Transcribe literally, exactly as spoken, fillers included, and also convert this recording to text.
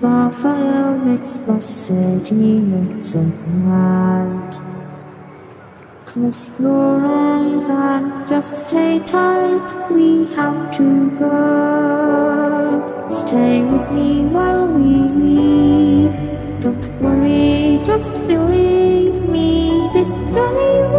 Và phải yêu next possibility so hard. Close your eyes and just stay tight. We have to go. Stay with me while we leave. Don't worry, just believe me. This journey.